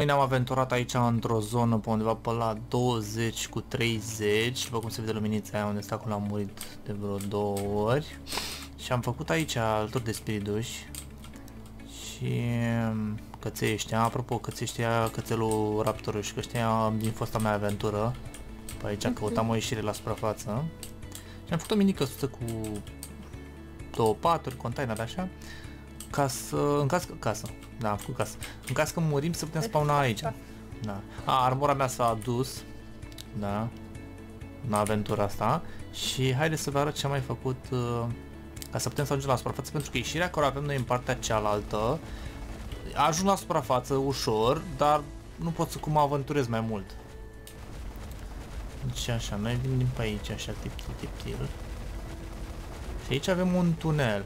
Noi ne-am aventurat aici într-o zonă pe undeva pe la 20 cu 30, după cum se vede luminița aia unde stacul a murit de vreo 2 ori. Și am făcut aici alături de spiriduși și căței ăștia, apropo, căței ăștia, cățelul raptorului, că ăștia din fosta mea aventură, pe aici căutam o ieșire la suprafață și am făcut o mini căsuță cu 2 paturi, container așa, ca să, în caz că, casă, da, am făcut casă, în caz că murim să putem spawna aici. Da. A, armura mea s-a adus, da, în aventura asta și haideți să vă arăt ce am mai făcut ca să putem să ajungem la suprafață, pentru că ieșirea care o avem noi în partea cealaltă, ajung la suprafață ușor, dar nu pot să cum aventurez mai mult. Deci așa, noi vin pe aici, așa, tiptil. Și aici avem un tunel.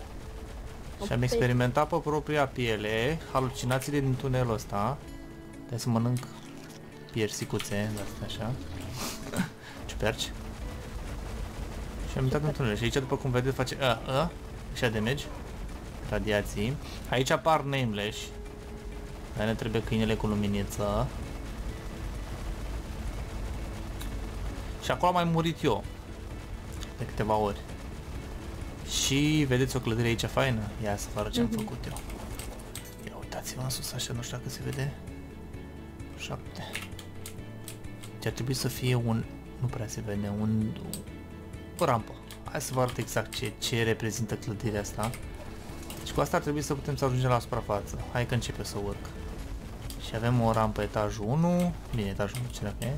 Și am experimentat pe propria piele halucinațiile din tunelul ăsta. Trebuie să mănânc piersicuțe, de astea așa. Ciuperci. Și am intrat în tunel și aici, după cum vedeți, face și damage, radiații. Aici apar nameless, dar ne trebuie câinele cu luminiță. Și acolo am mai murit eu de câteva ori. Și vedeți o clădire aici faină? Ia să vă arăt ce am făcut eu. Ia uitați-vă în sus așa, nu știu dacă se vede. 7. Deci ar trebui să fie un... nu prea se vede, un... o rampă. Hai să vă arăt exact ce reprezintă clădirea asta. Deci cu asta ar trebui să putem să ajungem la suprafață. Hai că începe să urc. Și avem o rampă etajul 1. Bine, etajul 1, ce dacă e.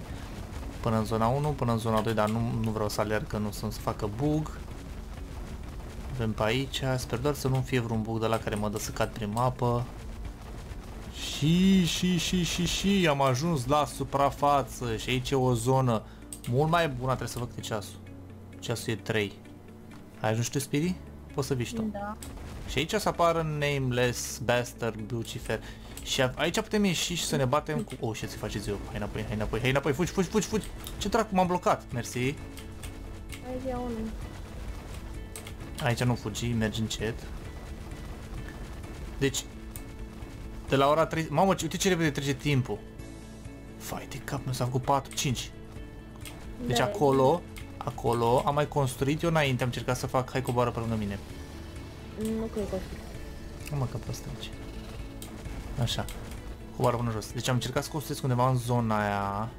Până în zona 1, până în zona 2, dar nu vreau să alerg că nu să facă bug. Avem pe aici, sper doar să nu fie vreun bug de la care mă dă să cad prin apă. Și am ajuns la suprafață și aici e o zonă mult mai bună, trebuie să văd câte ceasul. Ceasul e 3. Ai ajuns tu, Spiri? Poți să vii și tu. Da. Și aici o să apară Nameless, Bastard, Lucifer. Și aici putem ieși și să ne batem cu... oh, ce se face ziua? Hai înapoi, hai înapoi, fugi! Ce dracu, m-am blocat, mersi. Aici nu fugi, mergi încet. Deci, de la ora 3... mamă, uite ce repede trece timpul. Fai de cap, nu s-a făcut 4, 5. Deci acolo am mai construit eu înainte, am încercat să fac... hai, coboară pe lângă mine. Nu cred că o mă, că prost aici. Așa, coboară până jos. Deci am încercat să construiesc undeva în zona aia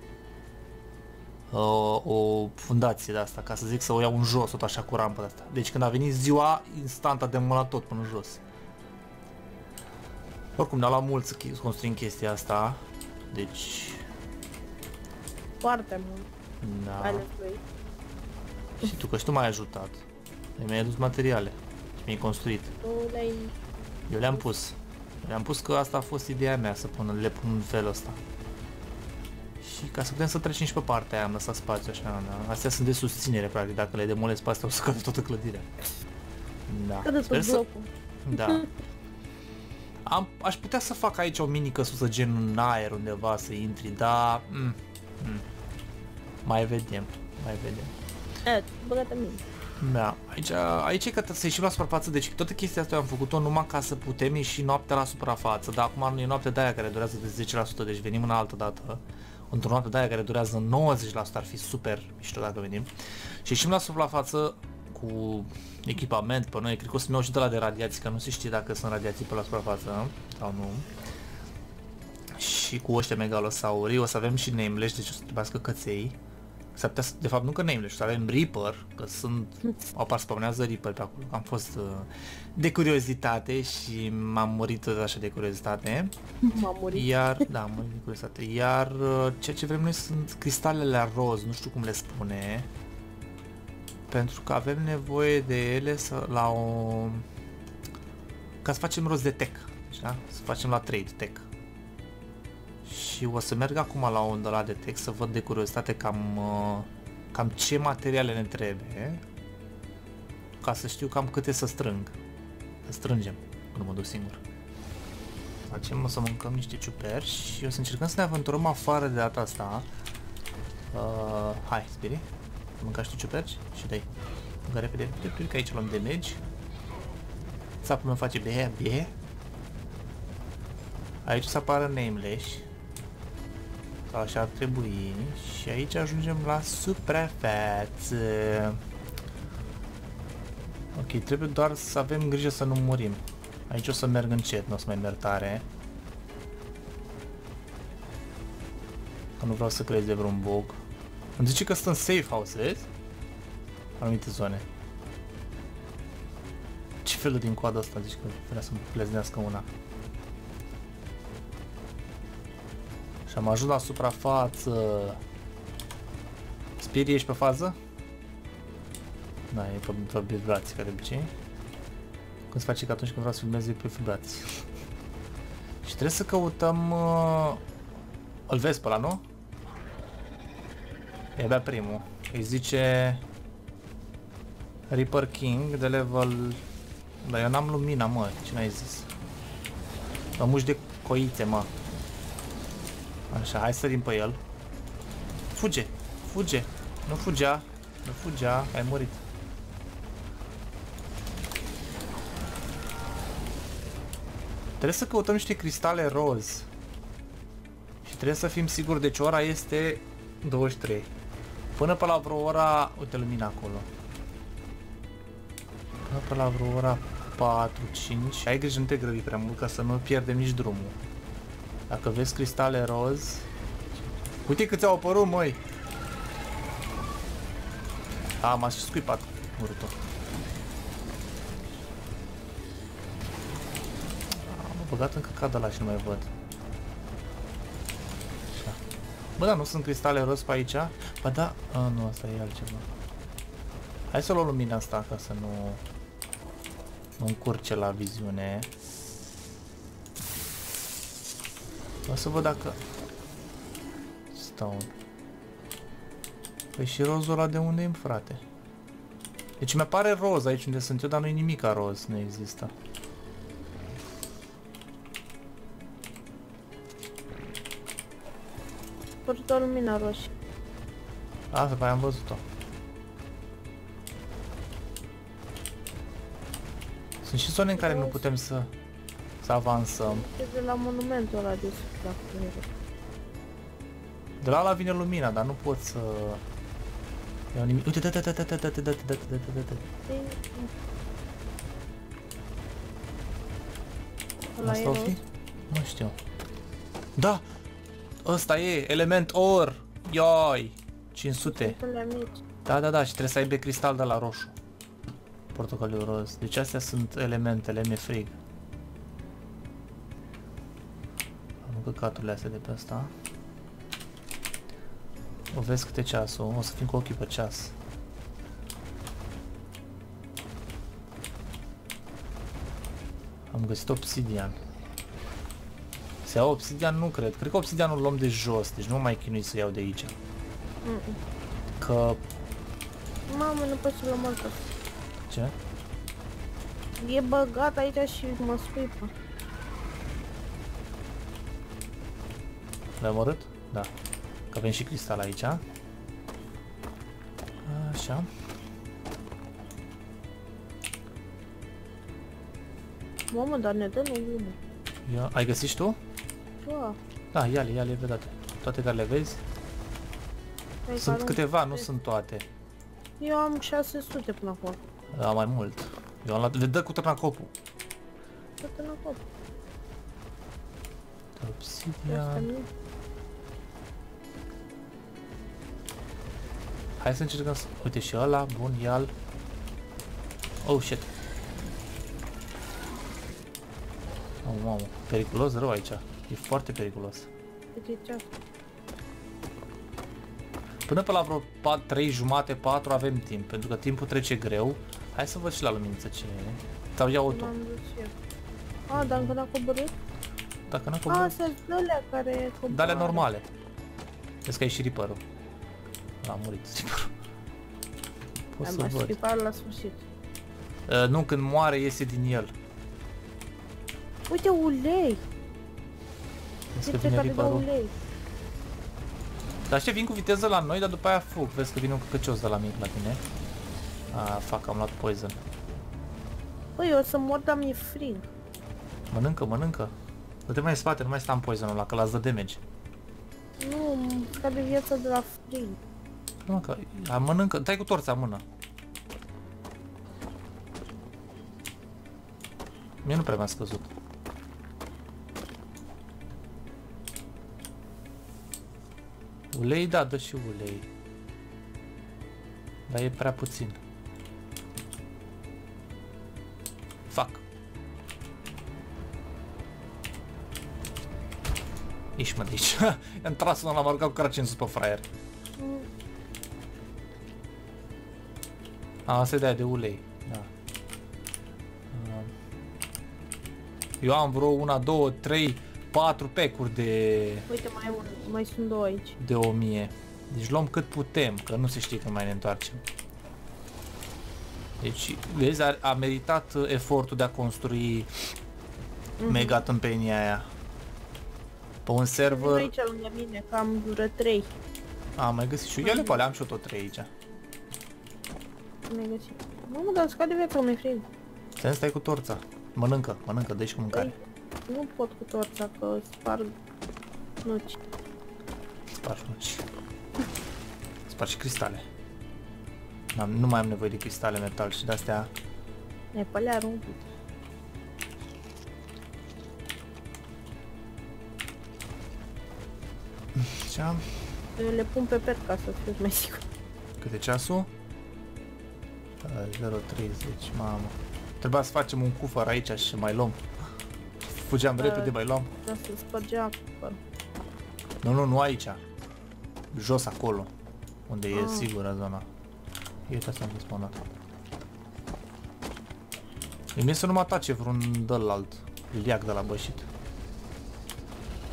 o fundație de asta, ca să zic, să o iau în jos, tot așa cu rampă de asta. Deci când a venit ziua, instant a demolat tot până jos. Oricum ne-a luat mult să construim chestia asta, deci... foarte mult. Da. Și tu, că și tu m-ai ajutat. Mi-ai adus materiale și mi-ai construit. Eu le-am pus. Le-am pus că asta a fost ideea mea, să le pun în felul ăsta. Și ca să putem să trecem și pe partea aia, am lăsat spațiu așa, da. Astea sunt de susținere, practic, dacă le demolez pe astea o să cadă toată clădirea. Da. Sper să... da. Aș putea să fac aici o mini căsuță gen în aer undeva să intri, dar... Mai vedem. Băgată mine. Da, aici e că să ieșim la suprafață, deci toată chestia asta eu am făcut-o numai ca să putem ieși noaptea la suprafață, dar acum nu e noaptea de aia care durează de 10%, deci venim în altă dată, într-o noapte de aia care durează 90%, ar fi super mișto dacă venim. Și ieșim la suprafață cu echipament pe noi, cred că o să-mi iau și de la radiații, că nu se știe dacă sunt radiații pe la suprafață sau nu. Și cu ăștia megalosaurii o să avem și nameless, deci o să trebuiască căței. S-ar putea, de fapt nu că nameless, o să avem Reaper, că sunt, apar spawnează Reaper pe acolo. Am fost de curiozitate și m-am murit așa de curiozitate. M-am murit. Iar, da, am murit de curiozitate. Iar ceea ce vrem noi sunt cristalele roz, nu știu cum le spune. Pentru că avem nevoie de ele să, la o... ca să facem roz de tech, așa? Să facem la trade tech. Și o să merg acum la un de la de tech să văd de curiozitate cam ce materiale ne trebuie ca să știu cam câte să strâng. Să strângem, nu mă duc singur. Facem, o să mâncăm niște ciuperci și o să încercăm să ne aventurăm afară de data asta. Hai, Spiri, mânca și tu ciuperci și dai. Mânca repede, că aici luăm damage. Sapul meu face bie. Aici o să apară nameless. Sau așa ar trebui. Și aici ajungem la suprafeță. Ok, trebuie doar să avem grijă să nu murim. Aici o să merg încet, nu o să mai merg tare. Că nu vreau să creez de vreun bug. Îmi zice că sunt safe house, vezi? Anumite zone. Ce felul din coada asta zici că vrea să-mi pleznească una? Și am ajuns la suprafață. Spirit, ești pe fază? Da, e pe vibrații ca de obicei. Cum se face că atunci când vreau să filmez e pe vibrații. Și trebuie să căutăm... Îl vezi pe ăla, nu? E abia primul. Îi zice... Reaper King de level... Dar eu n-am lumina, mă, ce n-ai zis? Mă muși de coițe, mă. Așa, hai să sărim pe el. Fuge, fuge. Nu fugea, nu fugea, ai murit. Trebuie să căutăm niște cristale roz. Și trebuie să fim siguri, deci ora este 23. Până pe la vreo ora, uite lumina acolo. Până pe la vreo ora 4-5. Ai grijă, nu te grăbi prea mult ca să nu pierdem nici drumul. Dacă vezi cristale roz... Uite câți au apărut, măi! A, m-a și scuipat urtul. Am băgat încă cadă la și nu mai văd. Așa. Bă, da, nu sunt cristale roz pe aici? Ba da... A, nu, asta e altceva. Hai să luăm lumina asta ca să nu încurce la viziune. O să văd dacă... Stone. Păi și rozul ăla de unde e, frate? Deci mi-apare roz aici unde sunt eu, dar nu-i nimica roz, nu există. Văzut o lumină roșie. Asta, pe aia am văzut-o. Sunt și zone în care nu putem să avansăm. De la monumentul ăla de sus, la cuvinte. De la ala vine lumina, dar nu pot să... Uite, dă-te. Asta o fi? Nu știu. Da! Ăsta e! Element or! Ioi! 500. Da, da, da, și trebuie să aibă cristal de la roșu. Portocaliu roz. Deci astea sunt elementele, mi-e frig. Căcaturile astea de pe asta. O vezi câte ceasul, o să fim cu ochii pe ceas. Am găsit obsidian. Se iau obsidian? Nu cred. Cred că obsidianul luăm de jos, deci nu mai chinui să iau de aici. Că... Mamă, nu pot să luăm oricum. Ce? E băgat aici și mă scuipă. L-ai omorât? Da. Că avem și cristal aici. Așa. Mamă, dar ne dă lumină. Ia, ai găsit și tu? Da. Da, ia-le, ia-le pe toate. Toate care le vezi. Ai sunt câteva, nu sunt toate. Eu am 600 până acolo. Da, mai mult. Eu am luat, le dă cu târnacopul. Cu târnacopul. Obsidian. Hai să încercăm să... Uite și ăla, bun, ial. Oh, shit. Oh, mamă, periculos rău aici. E foarte periculos. Până pe la vreo 3 jumate, 4 avem timp, pentru că timpul trece greu. Hai să văd și la luminiță ce e. Sau iau auto. A, dar încă n-a coborât? Dacă n-a coborât... A, sunt alea care coborât. Dar alea normale. Vezi că e și ripărul. L-am murit, sigur. Pot să văd. Scriparul la sfârșit. Nu, când moare iese din el. Uite, ulei! Vezi că vine ripărul. Dar știi, vin cu viteză la noi, dar după aia fug. Vezi că vine un căcios de la mic la tine. A, fac, am luat poison. Păi, eu o să mor, dar mi-e frig. Mănâncă, mănâncă. Dă-te mai în spate, nu mai sta în poison-ul ăla, că l-ați dă damage. Nu, trebuie viața de la frig. Nu, că mănâncă, dai cu torța în mână. Mie nu prea mi-a scăzut. Ulei, da, dă și ulei. Dar e prea puțin. Fac. Ești, mă, de aici. I-am tras unul, l-am aruncat cu cracii în sus pe fraier. A, asta e de-aia de ulei. Da. Eu am vreo 1, 2, 3, 4 pecuri de... Uite, mai sunt 2 aici. De 1000. Deci luăm cât putem, că nu se știe când mai ne întoarcem. Deci, vezi, a meritat efortul de a construi mega tâmpenia aia. Pe un server... Aici lângă mine, că am dură 3. A, mai găsit și eu. Ia-le pe alea, am și eu tot 3 aici. Mi-ai găsit. Mamă, dar scoate vecul, mi-e frig. Stai, stai cu torța. Mănâncă, mănâncă, dă-și cu mâncare. Ei, nu pot cu torța, că sparg nuci. Sparg nuci. Sparg și cristale. Nu mai am nevoie de cristale metal și de-astea... E pe alea arunc. Așa. Eu le pun pe pet ca să fiu mai sigur. Cât e ceasul? 0.30, mamă. Trebuia să facem un cufăr aici și mai luăm. Fugeam repede, mai luam. Da, se spărgea cufăr. Nu, nu, nu aici. Jos acolo. Unde e sigură zona. Uite, asta am despawnat. Mie să nu mă atace vreun dălalt liac de la bășit.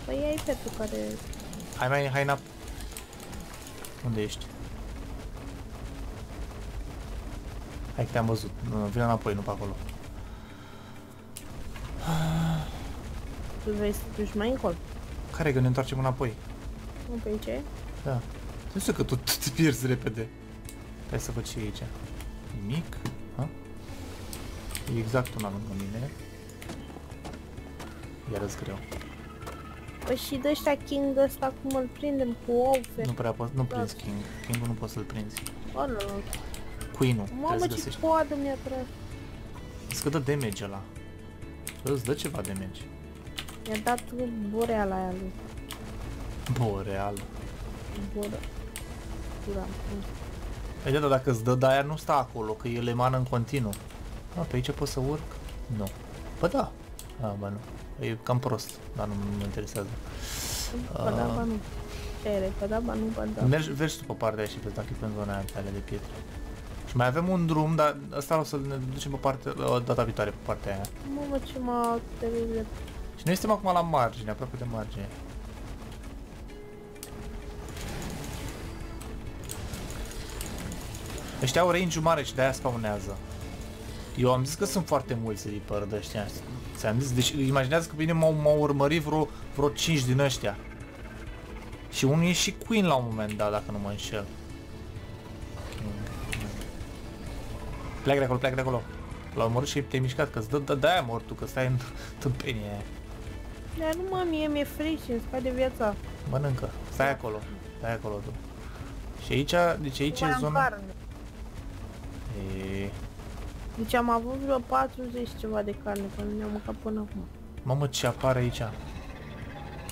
Păi ai petul care... Hai mai, hai înap... Unde ești? Hai că te-am văzut, vine înapoi, nu pe acolo. Tu vrei să te duci mai încolo? Care că ne întoarcem înapoi? Nu, pe aici? Da. Nu știu că tu te pierzi repede. Hai să văd ce e aici. Nimic? Ha? E exact una lângă mine. Iarăs greu. Păi și de ăștia King ăsta cum îl prindem cu ouă? Nu prea poți, nu prinzi King. King-ul nu poți să-l prinzi. O, nu. Queen-ul, trebuie să găsești. Mamă, ce coadă mi-a tras. Îți că dă damage ăla. Îți dă ceva damage. Mi-a dat boreala aia lui. Boreal. Boreal. Păi da, dacă îți dă de aia nu stă acolo, că el emană în continuu. A, pe aici pot să urc? Nu. Bă da. A, bă nu. E cam prost, dar nu mă interesează. Bă da, bă nu. Tere, bă da, bă nu, bă da. Mergi tu pe partea aia și vezi dacă e pe zona aia de pietre. Mai avem un drum, dar asta o să ne ducem pe partea, data viitoare pe partea aia. Mamă, ce mă termină. Și noi suntem acum la margine, aproape de margine. Ăștia au range mare și de-aia spawnează. Eu am zis că sunt foarte mulți reaper de ăștia. Ți-am zis, deci imaginează că bine m-au urmărit vreo 5 din ăștia. Și unul e și Queen la un moment dat, dacă nu mă înșel. Pleacă de acolo, pleacă de acolo. L-au omorât și te-ai mișcat, că-ți dă de-aia mor tu, că stai în tâmpenie aia. Dar nu, mă, mie mi-e fric și îmi scade viața. Mănâncă, stai acolo, stai acolo tu. Și aici, deci aici e zona... E... Deci am avut vreo 40 ceva de carne, că nu ne-am mâncat până acum. Mamă, ce apare aici?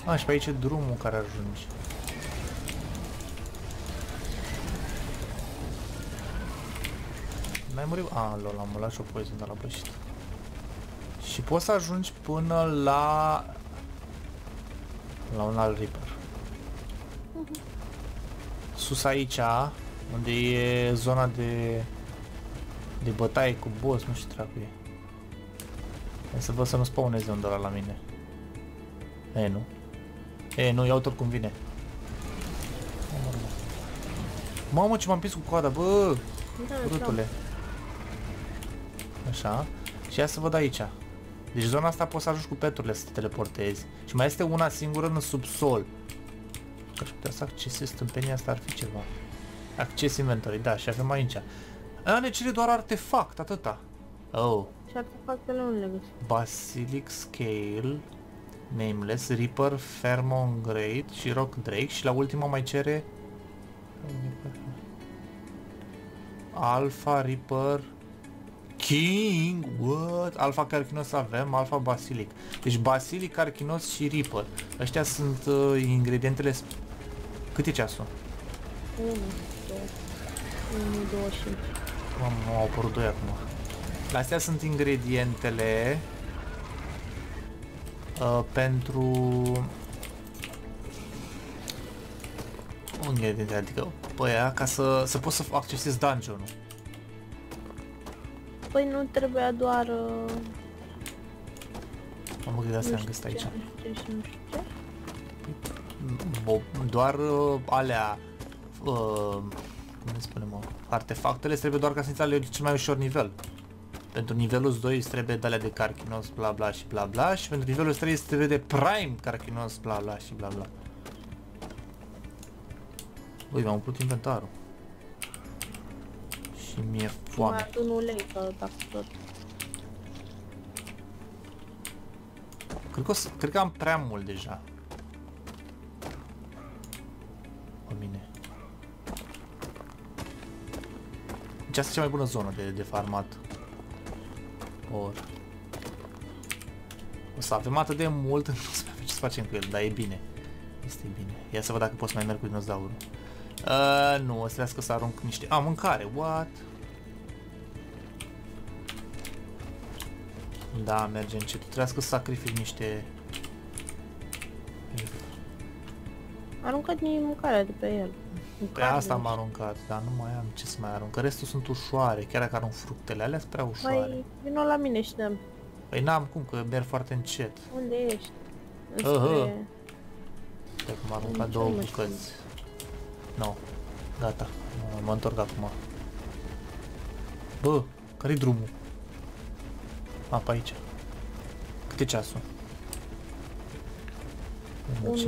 A, și pe aici e drumul care ajungi. N-ai murit? A, lol, am luat și o poison de la bășit. Și poți să ajungi până la... La un alt reaper. Sus aici, unde e zona de bătaie cu boss, nu știu dracu e. Hai să văd să nu spawneze un ăla la mine. E, nu. E, nu, iau tot cum vine. Mamă, ce m-am prins cu coada, bă! Urâtule. Așa, și ia să văd aici. Deci zona asta poți să ajungi cu peturile să te teleportezi. Și mai este una singură în subsol. Că aș putea să accesezi tâmpenia asta, ar fi ceva. Acces inventory, da, și avem aici. A, ne cere doar artefact, atâta. Oh. Și artefactele unde le găsim? Basilic scale, Nameless, Reaper, Pheromone și Rock Drake și la ultima mai cere Alpha, Reaper, King, what? Alpha Carcinos avem, Alpha Basilic. Deci Basilic, Carcinos și Reaper. Ăștia sunt ingredientele. Cât e ceasul? 1, 2, 1, 25. Au apărut 2 acum. Astea sunt ingredientele pentru ingrediente, adică pe aia, ca să poți să accesezi dungeon-ul. Păi nu trebuia doar... Am gândit astea am găsit aici. Doar alea... cum spunem, artefactele trebuie doar ca să înțelegi cel mai ușor nivel. Pentru nivelul 2 îți trebuie de alea de Carcinos, bla bla și bla bla, și pentru nivelul 3 îți trebuie de Prime Carcinos, bla bla și bla bla. Ui, mi-am umplut inventarul. Și mi-e foame. Mai adun ulei, că dacă tot. Cred că am prea mult deja. Pe mine. Deci asta e cea mai bună zonă de farmat. Or. O să avem atât de mult, nu să mai avem ce să facem cu el, dar e bine. Este bine. Ia să văd dacă pot să mai merg cu dinozaurul. Nu, o să vrească să arunc niște... A, mâncare, what? Da, merge încet. Trebuiască să sacrific niște... Aruncat mâncarea de pe el. Pe asta am aruncat, dar nu mai am ce să mai arunc. Restul sunt ușoare, chiar dacă arunc fructele alea sunt prea ușoare. Păi, vino la mine și dăm. Păi n-am cum, că merg foarte încet. Unde ești? Uite cum am aruncat două bucăți. No, gata, mă întorc acum. Bă, care-i drumul? A, pe aici. Cât e ceasul? 1:50.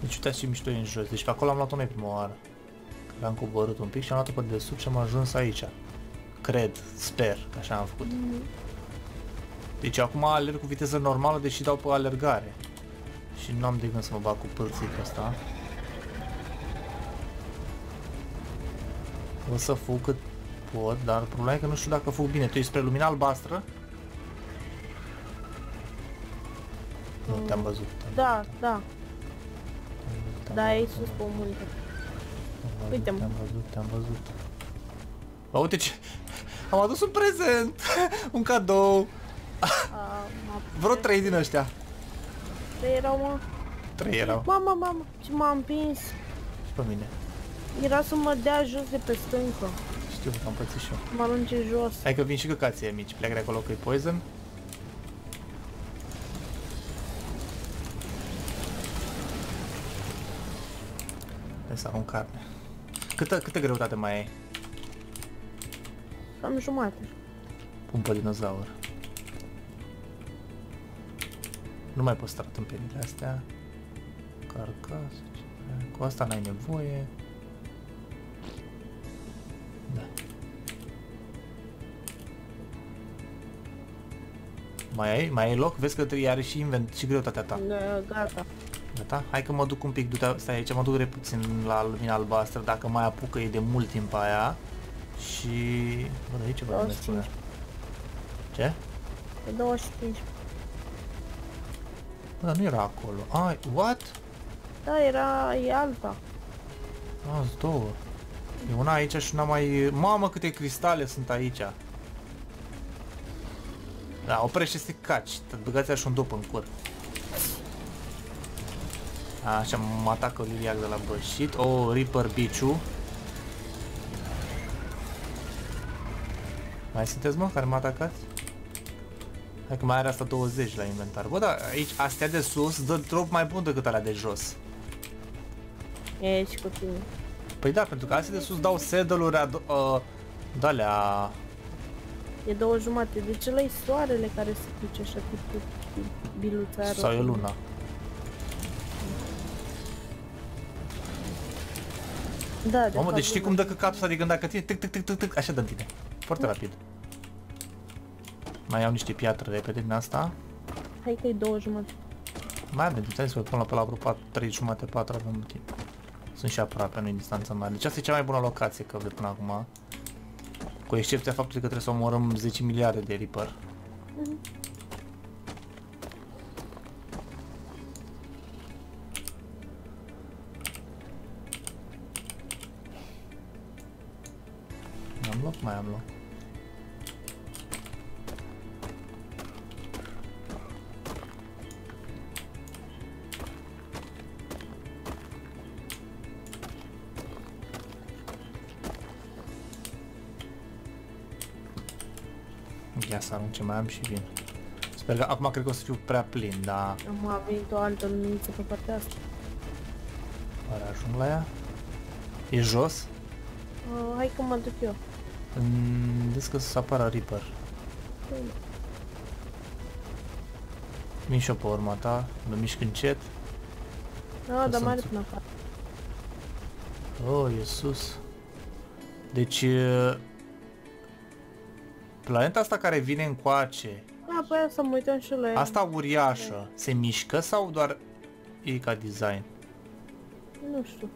Deci uitați ce mișto e în jos, deci pe acolo am luat-o noi prima oară. Că am coborât un pic și am luat-o pe desubt și am ajuns aici. Cred, sper, că așa am făcut. Deci acum alerg cu viteză normală, deși dau pe alergare. Și nu am de gând să mă bag cu pâlții pe asta. O să fug cât pot, dar problema e că nu știu dacă fug bine. Tu ești spre lumina albastră? Nu, te-am văzut. Da, da. Da, e sus pe multe. Uite-mă. Te-am văzut. Bă, uite ce... Am adus un prezent! Un cadou! Vreo 3 din ăștia. 3 erau, mă. 3 erau. Mama. Și m-a împins. Și pe mine. Era să mă dea jos de pe stâncă. Știu, am pățit și eu. Mă arunce jos. Hai că vin și căcații mici. Pleacă de acolo că e poison. Să arunc carne. Câtă greutate mai ai? Am jumate. Pun pe dinozaur. Nu mai pot sta tâmpenile astea. Carcasă. Cu asta n-ai nevoie. Da. Mai ai loc? Vezi că trebuie are și invent și greutatea ta. Gata. Gata? Hai că mă duc un pic, stai aici, mă duc de puțin la lumina albastră, dacă mai apucă e de mult timp aia. Și... Bă, de ce vă numesc până? Ce? Pe 25. Bă, dar nu era acolo. Ai, what? Da, era... e alta. A, sunt două. E una aici și una mai... Mamă, câte cristale sunt aici! Da, oprește să te caci, băgați așa un dop în cur. Așa, mă atacă Liliac de la bășit. O, Reaper Biciu. Mai sunteți, mă, care m-a atacat? Hai că mai are asta 20 la inventar. Bă, dar aici, astea de sus dă drop mai bun decât alea de jos. Ești cu tine. Păi da, pentru că astea de sus dau saddle-uri d-alea... E 2,5. De ce lăi soarele care se duce așa cu biluța? Sau e luna. Da, de mamă, deci știi cum dă căcatul ăsta de gând dacă tine, tic, așa dă-mi tine. Foarte rapid. Mai iau niște piatră repede din asta. Hai că e 2,5. Mai avem timp să până la vreo 3,5-4 avem timp. Sunt și aproape, nu e distanță mare. Deci asta e cea mai bună locație că avem până acum. Cu excepția faptului că trebuie să omorăm 10 miliarde de Reaper. Am loc? Mai am loc. Ia să arunc ce mai am și vin. Sper că acum cred că o să fiu prea plin, dar... Am venit o altă luminiță pe partea asta. Oare ajung la ea? E jos? Hai că mă duc eu. Îmi zic că să apară Reaper. Vin și eu pe urma ta, mă mișc încet. Da, dar mai are până afară. Oh, e sus. Deci... Planeta asta care vine încoace. Da, păi să mă uităm și la ea. Asta uriașă, se mișcă sau doar e ca design? Nu știu.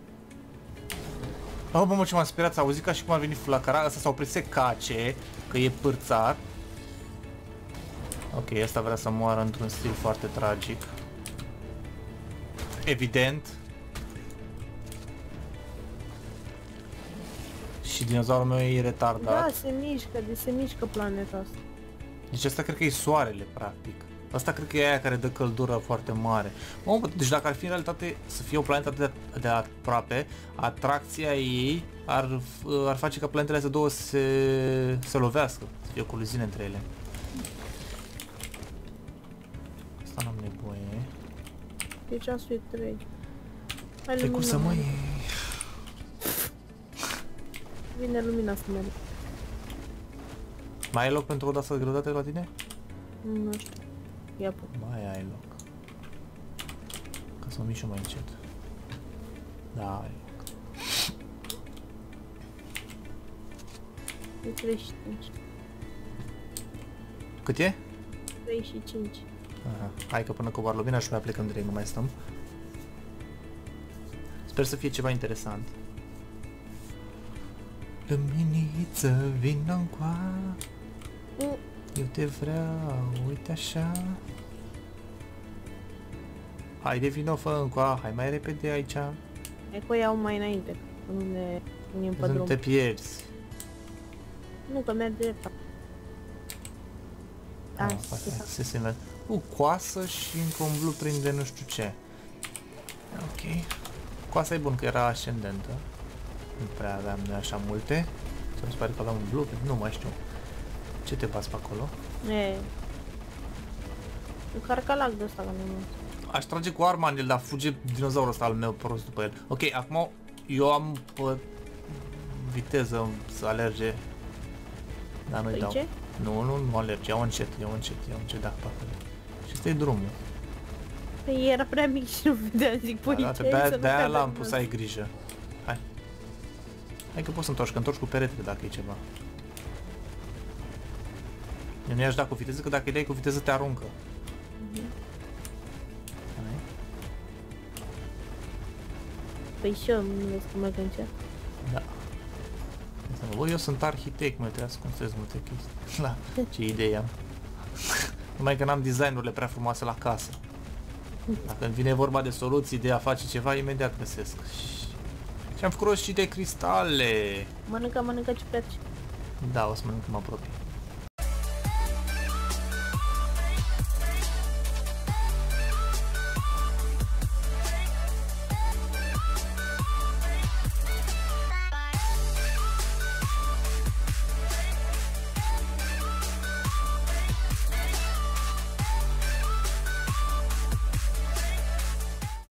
Oh, bă, ce m-am speriat, s-a auzit ca și cum ar veni flacăra, asta s-a oprit, se cace, că e pârțat. Ok, asta vrea să moară într-un stil foarte tragic. Evident. Și dinozaurul meu e retardat. Da, se mișcă, deci se mișcă planeta asta. Deci asta cred că e soarele, practic. Asta cred că e aia care dă căldură foarte mare. Mă, deci dacă ar fi în realitate să fie o planetă atât de aproape, atracția ei ar face ca planetele astea două se lovească, să fie o coliziune între ele. Asta n-am nevoie. Deci asta e 3. Hai cum să mă iei? Vine lumina să merg. Mai ai loc pentru o dasă de greutate la tine? Nu știu. Ia put. Mai ai loc. Ca să mă mișc mai încet. Da, ai loc. E 35. Cât e? 35. Aha. Hai că până coboară lumina și mai plecăm direct, nu mai stăm. Sper să fie ceva interesant. Luminiță, vină-ncoa. Eu te vreau, uite așa. Haide, vino, fă-ncoa, hai mai repede aici. Hai că iau mai înainte, că nu ne punem pe drum. Să nu te pierzi. Nu, că merg drept. Asta. Coasă și încă un blu prinde nu știu ce. Ok. Coasa e bun, că era ascendentă. Nu prea aveam noi așa multe. Să-mi pare că aveam un blu, nu mai știu. Ce te bați pe acolo? Un carcalac de ăsta, că nu mult. Aș trage cu arma în el, dar fuge dinozaurul ăsta al meu prost după el. Ok, acum eu am viteză să alerge. Dar nu-i dau. Nu alerge, iau încet, da, parcă. Și ăsta e drumul. Păi era prea mic și nu vedeam, zic, păi ce, să nu. De-aia l-am pus, ai grijă. Hai că poți să întorci, că întorci cu peretele dacă e ceva. Eu nu i-aș da cu viteză, că dacă îi dai cu viteză te aruncă. Păi și eu nu vezi cum mă gândea. Da. Bă, eu sunt arhitect, mă, trebuie să construiesc multe chestii. La, ce idei am. Numai că n-am designurile prea frumoase la casă. Dacă îmi vine vorba de soluții, de a face ceva, imediat găsesc. Și am făcut roșii de cristale. Mănâncă ciuperci. Da, o să mănânc când mă apropii.